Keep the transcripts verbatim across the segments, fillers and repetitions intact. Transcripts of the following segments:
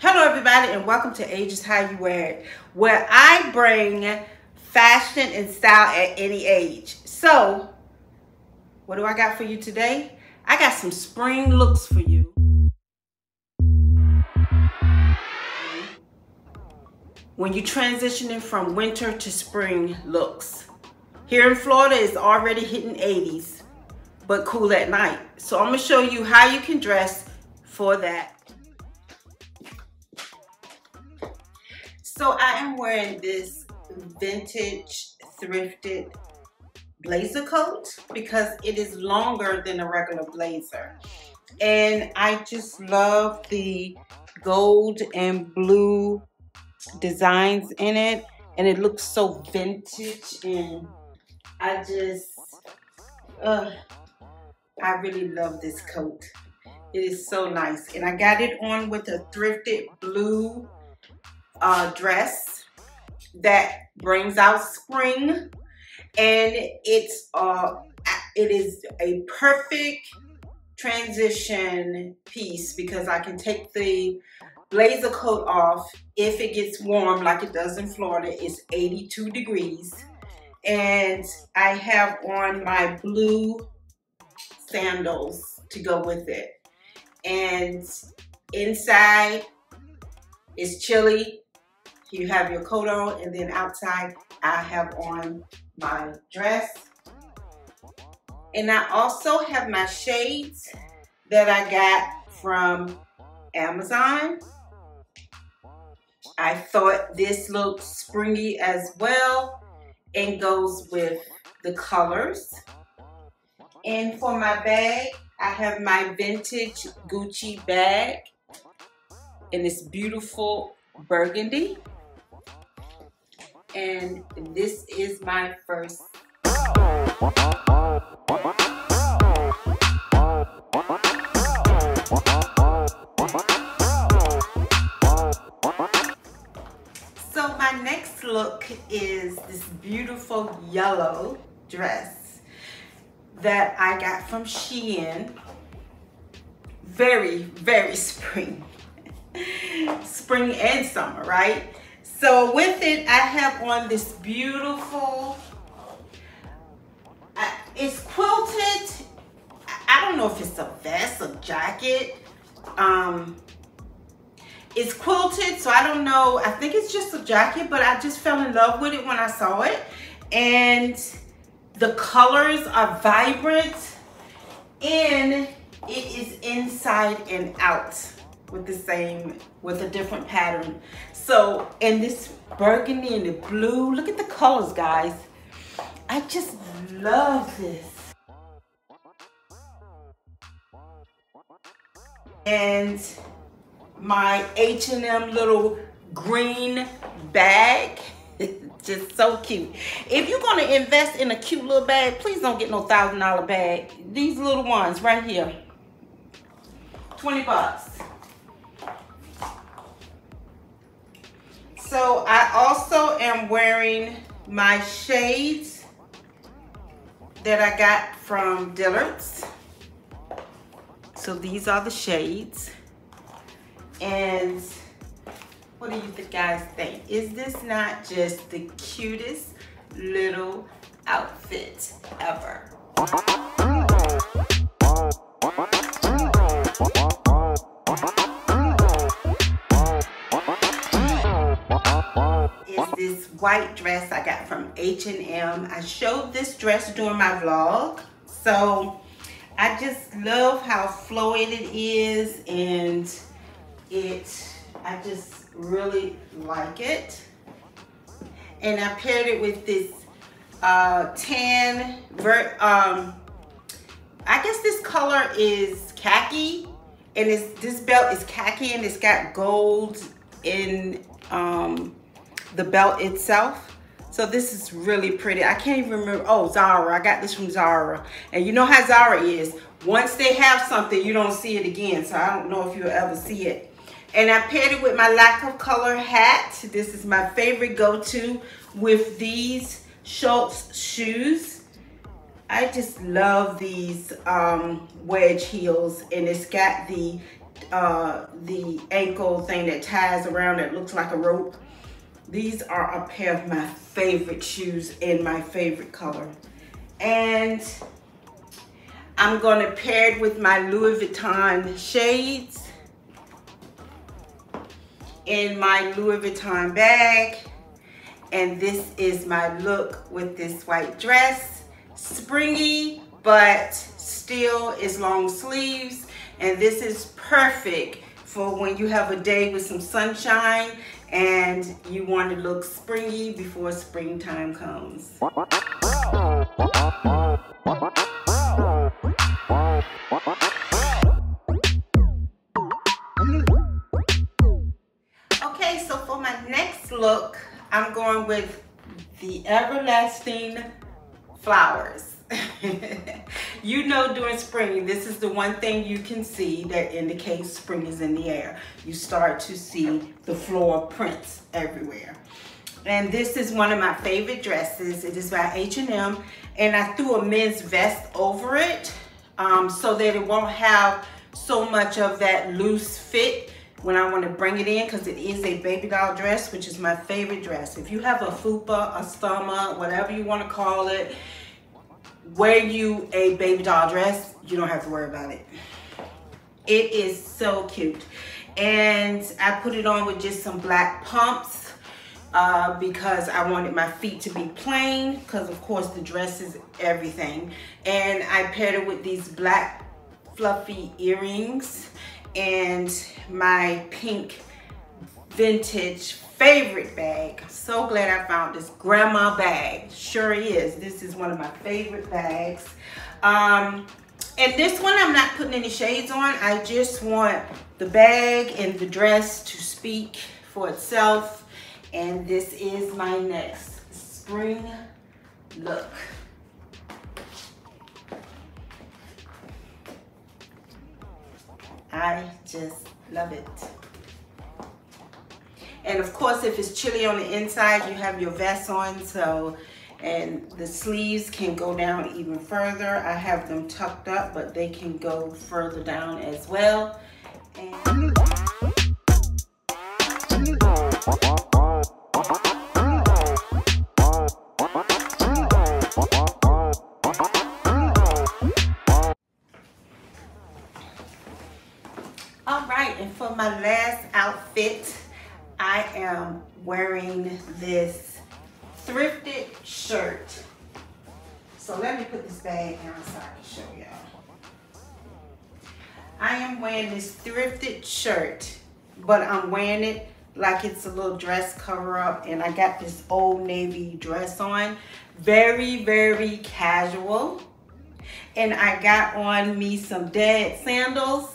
Hello everybody and welcome to Ages How You Wear It, where I bring fashion and style at any age. So what do I got for you today? I got some spring looks for you. When you're transitioning from winter to spring looks. Here in Florida it's already hitting eighties, but cool at night. So I'm gonna show you how you can dress for that. So I am wearing this vintage thrifted blazer coat because it is longer than a regular blazer. And I just love the gold and blue designs in it. And it looks so vintage and I just, uh, I really love this coat. It is so nice. And I got it on with a thrifted blue Uh, dress that brings out spring, and it's uh it is a perfect transition piece because I can take the blazer coat off if it gets warm like it does in Florida. It's eighty-two degrees, and I have on my blue sandals to go with it, and inside it's chilly. You have your coat on, and then outside I have on my dress. And I also have my shades that I got from Amazon. I thought this looked springy as well and goes with the colors. And for my bag, I have my vintage Gucci bag in this beautiful burgundy. And this is my first. So my next look is this beautiful yellow dress that I got from Shein. Very, very spring. Spring and summer, right? So with it, I have on this beautiful, uh, it's quilted. I don't know if it's a vest, a jacket. Um, it's quilted, so I don't know. I think it's just a jacket, but I just fell in love with it when I saw it. And the colors are vibrant, and it is inside and out, with the same, with a different pattern. So, and this burgundy and the blue, look at the colors, guys. I just love this. And my H and M little green bag, just so cute. If you're gonna invest in a cute little bag, please don't get no thousand dollar bag. These little ones right here, twenty bucks. So I also am wearing my shades that I got from Dillard's. So these are the shades. And what do you guys think? Is this not just the cutest little outfit ever? This white dress I got from H and M. I showed this dress during my vlog. So I just love how flowy it is, and it, I just really like it. And I paired it with this uh, tan, ver um, I guess this color is khaki, and it's, this belt is khaki, and it's got gold in, um, the belt itself. So this is really pretty. I can't even remember. Oh, Zara. I got this from Zara. And you know how Zara is. Once they have something, you don't see it again. So I don't know if you'll ever see it. And I paired it with my lack of color hat. This is my favorite go-to with these Schutz shoes. I just love these um, wedge heels. And it's got the uh, the ankle thing that ties around that looks like a rope. These are a pair of my favorite shoes in my favorite color. And I'm gonna pair it with my Louis Vuitton shades in my Louis Vuitton bag. And this is my look with this white dress. Springy, but still is long sleeves. And this is perfect for when you have a day with some sunshine and you want to look springy before springtime comes. Okay, so for my next look, I'm going with the everlasting flowers. You know, during spring, this is the one thing you can see that indicates spring is in the air. You start to see the floral prints everywhere. And this is one of my favorite dresses. It is by H and M, and I threw a men's vest over it um, so that it won't have so much of that loose fit when I want to bring it in, because it is a baby doll dress, which is my favorite dress. If you have a fupa, a stoma, whatever you want to call it, wear you a baby doll dress, you don't have to worry about it. It is so cute. And I put it on with just some black pumps uh, because I wanted my feet to be plain, because of course the dress is everything. And I paired it with these black fluffy earrings and my pink vintage favorite bag. So glad I found this grandma bag. Sure is. This is one of my favorite bags. Um, and this one I'm not putting any shades on. I just want the bag and the dress to speak for itself. And this is my next spring look. I just love it. And of course, if it's chilly on the inside, you have your vest on, so, and the sleeves can go down even further. I have them tucked up, but they can go further down as well. And all right, and for my last outfit, I am wearing this thrifted shirt. So let me put this bag down so I can show y'all. I am wearing this thrifted shirt, but I'm wearing it like it's a little dress cover up, and I got this Old Navy dress on. Very, very casual. And I got on me some dead sandals,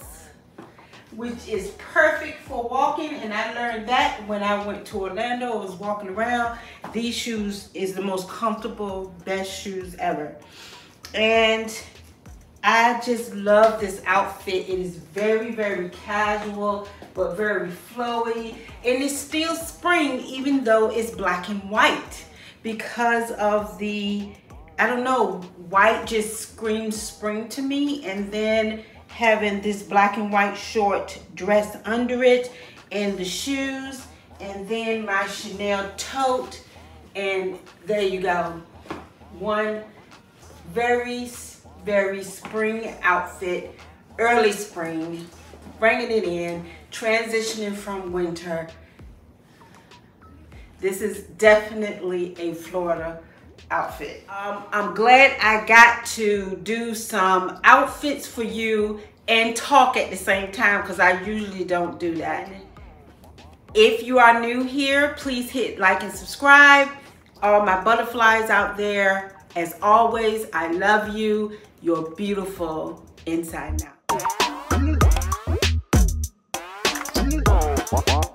which is perfect for walking, and I learned that when I went to Orlando. I was walking around. These shoes is the most comfortable, best shoes ever. And I just love this outfit. It is very, very casual, but very flowy. And it's still spring, even though it's black and white, because of the, I don't know, white just screams spring to me. And then having this black and white short dress under it, and the shoes, and then my Chanel tote, and there you go. One very, very spring outfit, early spring, bringing it in, transitioning from winter. This is definitely a Florida outfit. Um, I'm glad I got to do some outfits for you and talk at the same time, because I usually don't do that. If you are new here, please hit like and subscribe. All my butterflies out there, as always, I love you. You're beautiful inside and out.